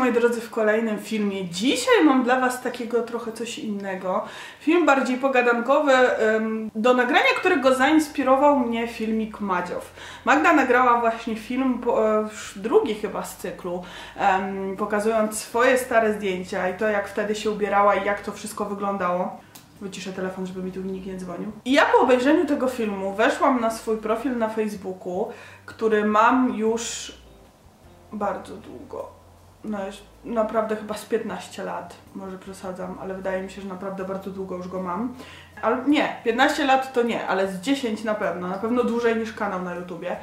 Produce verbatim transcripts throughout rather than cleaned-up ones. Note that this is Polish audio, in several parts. moi drodzy, w kolejnym filmie. Dzisiaj mam dla was takiego trochę coś innego. Film bardziej pogadankowy, do nagrania którego zainspirował mnie filmik Madziów. Magda nagrała właśnie film, drugi chyba z cyklu, pokazując swoje stare zdjęcia i to, jak wtedy się ubierała i jak to wszystko wyglądało. Wyciszę telefon, żeby mi tu nikt nie dzwonił. I ja po obejrzeniu tego filmu weszłam na swój profil na Facebooku, który mam już bardzo długo. No już naprawdę chyba z piętnaście lat. Może przesadzam, ale wydaje mi się, że naprawdę bardzo długo już go mam. Ale nie, piętnaście lat to nie, ale z dziesięć na pewno. Na pewno dłużej niż kanał na YouTubie.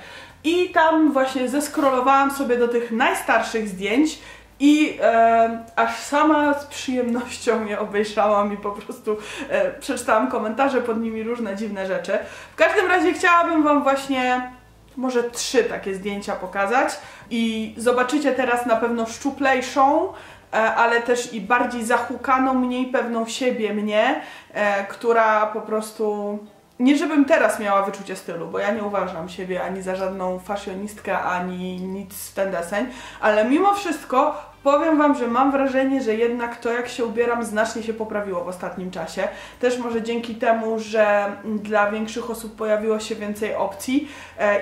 I tam właśnie zeskrolowałam sobie do tych najstarszych zdjęć. I e, aż sama z przyjemnością je obejrzałam i po prostu e, przeczytałam komentarze pod nimi, różne dziwne rzeczy. W każdym razie chciałabym wam właśnie może trzy takie zdjęcia pokazać i zobaczycie teraz na pewno szczuplejszą, e, ale też i bardziej zahukaną, mniej pewną siebie mnie, e, która po prostu... Nie żebym teraz miała wyczucie stylu, bo ja nie uważam siebie ani za żadną fashionistkę, ani nic w ten deseń, ale mimo wszystko powiem wam, że mam wrażenie, że jednak to, jak się ubieram, znacznie się poprawiło w ostatnim czasie. Też może dzięki temu, że dla większych osób pojawiło się więcej opcji.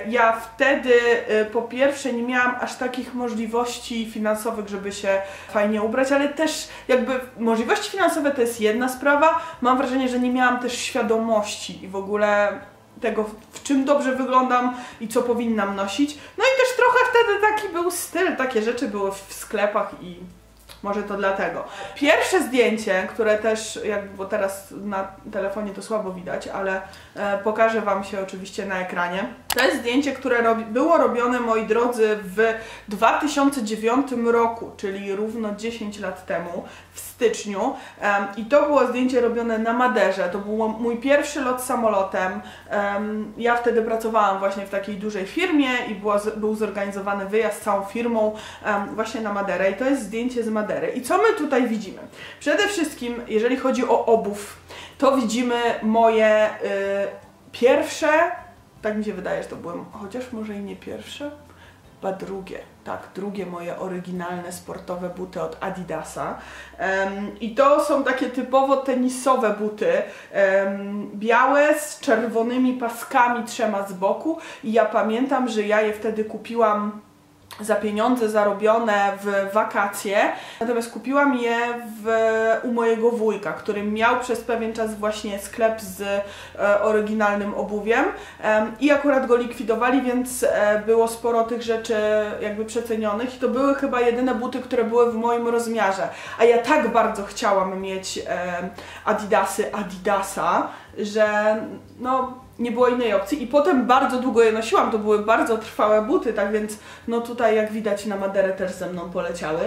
Ja wtedy po pierwsze nie miałam aż takich możliwości finansowych, żeby się fajnie ubrać, ale też jakby możliwości finansowe to jest jedna sprawa. Mam wrażenie, że nie miałam też świadomości i w ogóle tego, w czym dobrze wyglądam i co powinnam nosić. No i też trochę wtedy taki był styl, takie rzeczy były w sklepach i może to dlatego. Pierwsze zdjęcie, które też, jakby, bo teraz na telefonie to słabo widać, ale e, pokażę wam się oczywiście na ekranie. To jest zdjęcie, które robi, było robione, moi drodzy, w dwa tysiące dziewiątym roku, czyli równo dziesięć lat temu, w styczniu. Um, I to było zdjęcie robione na Maderze. To był mój pierwszy lot samolotem. Um, ja wtedy pracowałam właśnie w takiej dużej firmie i była, był zorganizowany wyjazd z całą firmą um, właśnie na Maderę. I to jest zdjęcie z Madery. I co my tutaj widzimy? Przede wszystkim, jeżeli chodzi o obuw, to widzimy moje y, pierwsze... Tak mi się wydaje, że to były, chociaż może i nie pierwsze, chyba drugie, tak, drugie moje oryginalne sportowe buty od Adidasa. Um, I to są takie typowo tenisowe buty, um, białe z czerwonymi paskami trzema z boku i ja pamiętam, że ja je wtedy kupiłam za pieniądze zarobione w wakacje, natomiast kupiłam je w, u mojego wujka, który miał przez pewien czas właśnie sklep z e, oryginalnym obuwiem e, i akurat go likwidowali, więc e, było sporo tych rzeczy jakby przecenionych i to były chyba jedyne buty, które były w moim rozmiarze, a ja tak bardzo chciałam mieć e, Adidasy Adidasa, że no... nie było innej opcji i potem bardzo długo je nosiłam, to były bardzo trwałe buty, tak więc no tutaj jak widać na Maderę też ze mną poleciały.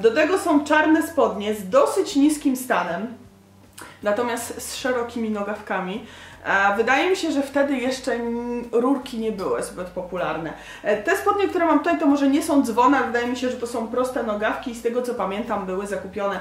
Do tego są czarne spodnie z dosyć niskim stanem, natomiast z szerokimi nogawkami. Wydaje mi się, że wtedy jeszcze rurki nie były zbyt popularne. Te spodnie, które mam tutaj, to może nie są dzwone, ale wydaje mi się, że to są proste nogawki i z tego co pamiętam były zakupione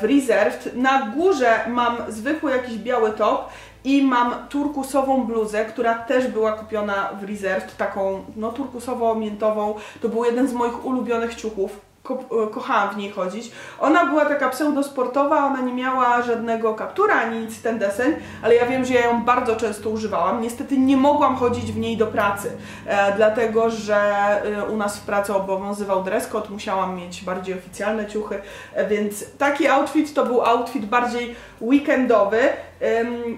w Reserved. Na górze mam zwykły jakiś biały top i mam turkusową bluzę, która też była kupiona w Reserved, taką no turkusowo-miętową. To był jeden z moich ulubionych ciuchów. Ko kochałam w niej chodzić. Ona była taka pseudosportowa, ona nie miała żadnego kaptura ani nic ten deseń, ale ja wiem, że ja ją bardzo często używałam. Niestety nie mogłam chodzić w niej do pracy, e, dlatego że e, u nas w pracy obowiązywał dress code, musiałam mieć bardziej oficjalne ciuchy, e, więc taki outfit to był outfit bardziej weekendowy. E,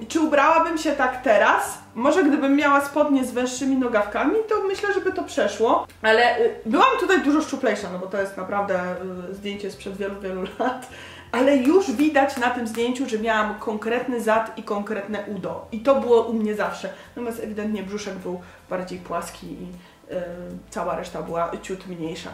czy ubrałabym się tak teraz? Może gdybym miała spodnie z węższymi nogawkami, to myślę, żeby to przeszło. Ale byłam tutaj dużo szczuplejsza, no bo to jest naprawdę zdjęcie sprzed wielu, wielu lat. Ale już widać na tym zdjęciu, że miałam konkretny zad i konkretne udo. I to było u mnie zawsze. Natomiast ewidentnie brzuszek był bardziej płaski i yy, cała reszta była ciut mniejsza.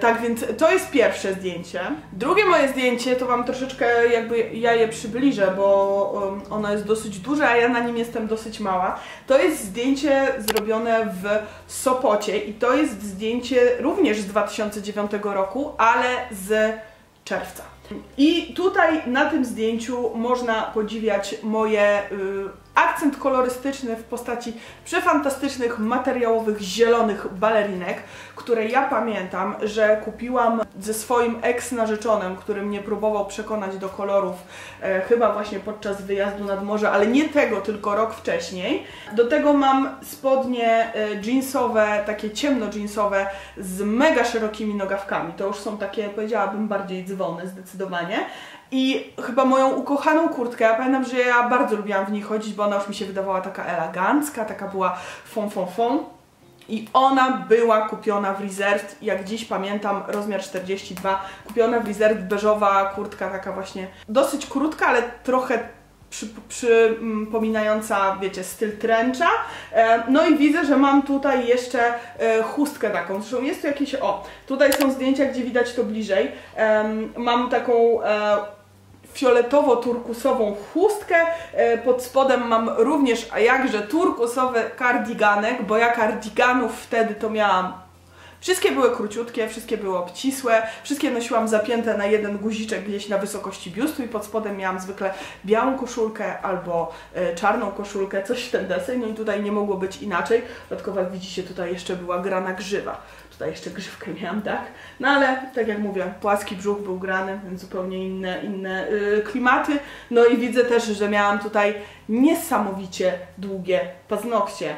Tak więc to jest pierwsze zdjęcie. Drugie moje zdjęcie to wam troszeczkę jakby ja je przybliżę, bo ono jest dosyć duże, a ja na nim jestem dosyć mała. To jest zdjęcie zrobione w Sopocie i to jest zdjęcie również z dwa tysiące dziewiątego roku, ale z czerwca. I tutaj na tym zdjęciu można podziwiać moje... Yy, akcent kolorystyczny w postaci przefantastycznych, materiałowych, zielonych balerinek, które ja pamiętam, że kupiłam ze swoim eks-narzeczonym, który mnie próbował przekonać do kolorów, e, chyba właśnie podczas wyjazdu nad morze, ale nie tego, tylko rok wcześniej. Do tego mam spodnie e, jeansowe, takie ciemno-jeansowe z mega szerokimi nogawkami. To już są takie, powiedziałabym, bardziej dzwony zdecydowanie. I chyba moją ukochaną kurtkę, ja pamiętam, że ja bardzo lubiłam w niej chodzić, bo ona już mi się wydawała taka elegancka, taka była fon fon fon. I ona była kupiona w Reserved, jak dziś pamiętam, rozmiar czterdzieści dwa, kupiona w Reserved, beżowa kurtka, taka właśnie dosyć krótka, ale trochę przypominająca, wiecie, styl trencha. No i widzę, że mam tutaj jeszcze chustkę taką, zresztą jest tu jakieś, o, tutaj są zdjęcia, gdzie widać to bliżej, mam taką fioletowo-turkusową chustkę, pod spodem mam również, a jakże, turkusowy kardiganek, bo ja kardiganów wtedy to miałam. Wszystkie były króciutkie, wszystkie były obcisłe, wszystkie nosiłam zapięte na jeden guziczek gdzieś na wysokości biustu i pod spodem miałam zwykle białą koszulkę albo czarną koszulkę, coś w ten deseń. No i tutaj nie mogło być inaczej, dodatkowo jak widzicie tutaj jeszcze była grana grzywa. Tutaj jeszcze grzywkę miałam, tak? No ale, tak jak mówię, płaski brzuch był grany, więc zupełnie inne, inne yy, klimaty. No i widzę też, że miałam tutaj niesamowicie długie paznokcie.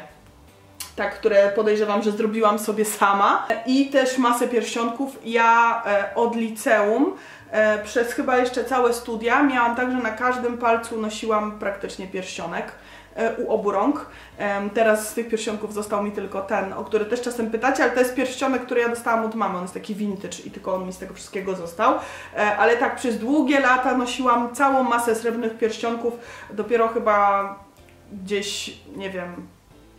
Tak, które podejrzewam, że zrobiłam sobie sama. I też masę pierścionków. Ja e, od liceum e, przez chyba jeszcze całe studia miałam tak, że na każdym palcu nosiłam praktycznie pierścionek e, u obu rąk. E, teraz z tych pierścionków został mi tylko ten, o który też czasem pytacie, ale to jest pierścionek, który ja dostałam od mamy. On jest taki vintage i tylko on mi z tego wszystkiego został. E, ale tak przez długie lata nosiłam całą masę srebrnych pierścionków. Dopiero chyba gdzieś, nie wiem...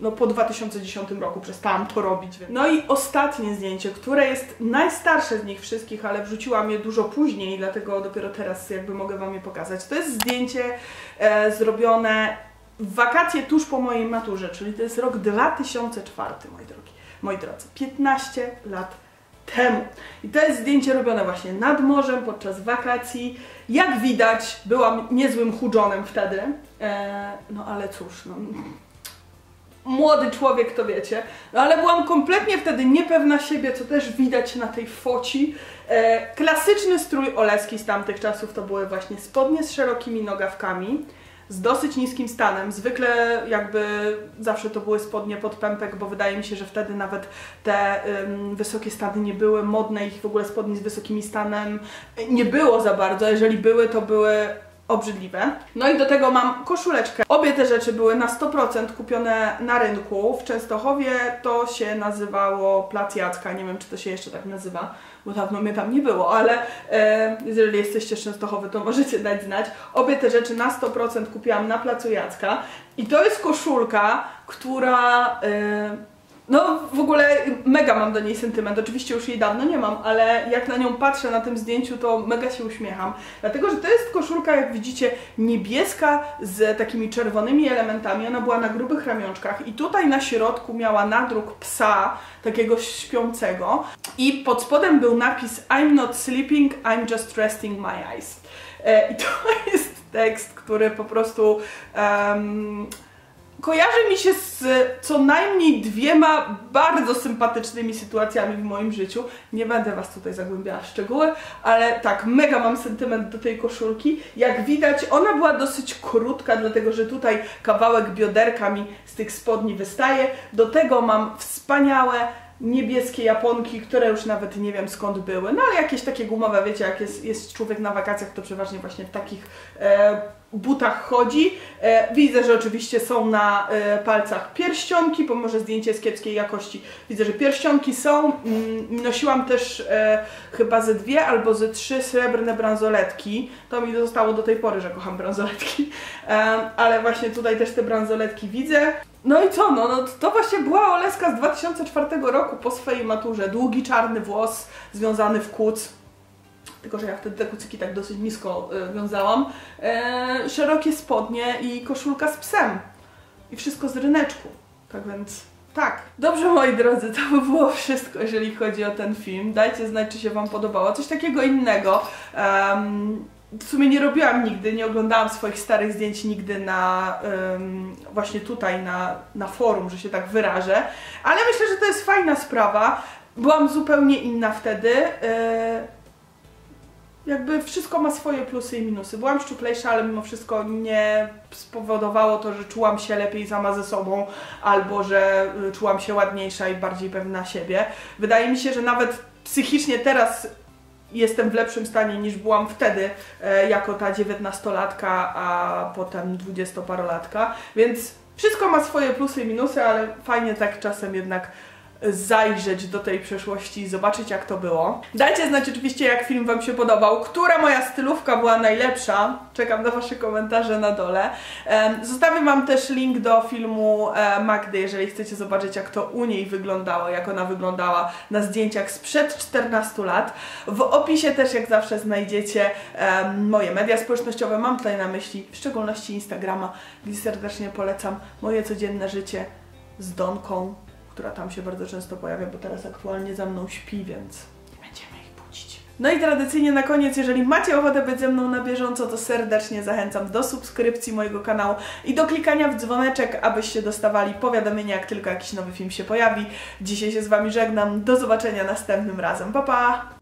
No po dwa tysiące dziesiątym roku przestałam to robić. Więc. No i ostatnie zdjęcie, które jest najstarsze z nich wszystkich, ale wrzuciłam je dużo później, dlatego dopiero teraz jakby mogę wam je pokazać. To jest zdjęcie e, zrobione w wakacje tuż po mojej maturze, czyli to jest rok dwa tysiące czwarty, moi drogi, moi drodzy, piętnaście lat temu. I to jest zdjęcie robione właśnie nad morzem, podczas wakacji. Jak widać, byłam niezłym chudzonem wtedy, e, no ale cóż, no... Młody człowiek, to wiecie, no ale byłam kompletnie wtedy niepewna siebie, co też widać na tej foci. E, klasyczny strój oleski z tamtych czasów to były właśnie spodnie z szerokimi nogawkami, z dosyć niskim stanem. Zwykle jakby zawsze to były spodnie pod pępek, bo wydaje mi się, że wtedy nawet te ym, wysokie stany nie były modne, ich w ogóle spodni z wysokimi stanem nie było za bardzo, jeżeli były, to były... obrzydliwe. No i do tego mam koszuleczkę. Obie te rzeczy były na sto procent kupione na rynku. W Częstochowie to się nazywało Plac Jacka. Nie wiem, czy to się jeszcze tak nazywa, bo dawno mnie tam nie było, ale e, jeżeli jesteście z Częstochowy, to możecie dać znać. Obie te rzeczy na sto procent kupiłam na Placu Jacka. I to jest koszulka, która... E, no w ogóle mega mam do niej sentyment, oczywiście już jej dawno nie mam, ale jak na nią patrzę na tym zdjęciu, to mega się uśmiecham. Dlatego, że to jest koszulka, jak widzicie, niebieska z takimi czerwonymi elementami, ona była na grubych ramionczkach i tutaj na środku miała nadruk psa, takiego śpiącego i pod spodem był napis I'm not sleeping, I'm just resting my eyes. E, I to jest tekst, który po prostu... Um, kojarzy mi się z co najmniej dwiema bardzo sympatycznymi sytuacjami w moim życiu. Nie będę was tutaj zagłębiała w szczegóły, ale tak, mega mam sentyment do tej koszulki. Jak widać, ona była dosyć krótka, dlatego że tutaj kawałek bioderka mi z tych spodni wystaje. Do tego mam wspaniałe niebieskie japonki, które już nawet nie wiem skąd były, no ale jakieś takie gumowe, wiecie, jak jest, jest człowiek na wakacjach, to przeważnie właśnie w takich e, butach chodzi. E, widzę, że oczywiście są na e, palcach pierścionki, bo może zdjęcie jest kiepskiej jakości. Widzę, że pierścionki są. Mm, nosiłam też e, chyba ze dwie albo ze trzy srebrne bransoletki. To mi zostało do tej pory, że kocham bransoletki, e, ale właśnie tutaj też te bransoletki widzę. No i co? No, no to właśnie była Oleska z dwa tysiące czwartego roku po swojej maturze. Długi czarny włos związany w kuc. Tylko, że ja wtedy te kucyki tak dosyć nisko y, wiązałam. Yy, szerokie spodnie i koszulka z psem. I wszystko z ryneczku. Tak więc... Tak. Dobrze, moi drodzy, to by było wszystko, jeżeli chodzi o ten film. Dajcie znać, czy się wam podobało. Coś takiego innego. Um, w sumie nie robiłam nigdy, nie oglądałam swoich starych zdjęć nigdy na ym, właśnie tutaj na, na forum, że się tak wyrażę, ale myślę, że to jest fajna sprawa. Byłam zupełnie inna wtedy. Yy... Jakby wszystko ma swoje plusy i minusy. Byłam szczuplejsza, ale mimo wszystko nie spowodowało to, że czułam się lepiej sama ze sobą albo że czułam się ładniejsza i bardziej pewna siebie. Wydaje mi się, że nawet psychicznie teraz jestem w lepszym stanie niż byłam wtedy jako ta dziewiętnastolatka, a potem dwudziestoparolatka. Więc wszystko ma swoje plusy i minusy, ale fajnie tak czasem jednak zajrzeć do tej przeszłości i zobaczyć, jak to było. Dajcie znać oczywiście, jak film wam się podobał, która moja stylówka była najlepsza. Czekam na wasze komentarze na dole. Zostawię wam też link do filmu Magdy, jeżeli chcecie zobaczyć, jak to u niej wyglądało, jak ona wyglądała na zdjęciach sprzed czternastu lat. W opisie też, jak zawsze, znajdziecie moje media społecznościowe. Mam tutaj na myśli w szczególności Instagrama, gdzie serdecznie polecam moje codzienne życie z Donką, która tam się bardzo często pojawia, bo teraz aktualnie za mną śpi, więc nie będziemy ich budzić. No i tradycyjnie na koniec, jeżeli macie ochotę być ze mną na bieżąco, to serdecznie zachęcam do subskrypcji mojego kanału i do klikania w dzwoneczek, abyście dostawali powiadomienia, jak tylko jakiś nowy film się pojawi. Dzisiaj się z wami żegnam, do zobaczenia następnym razem, pa pa!